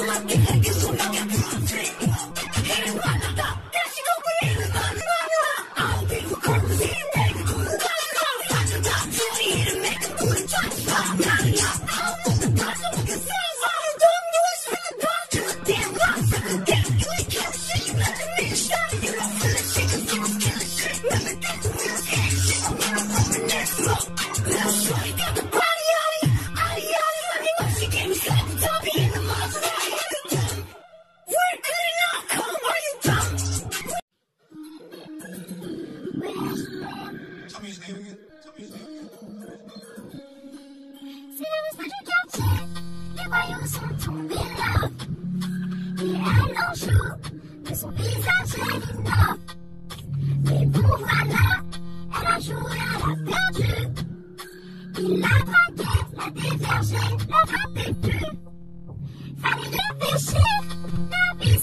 La dévergée, la frappe plus. Fallait le péché, la vie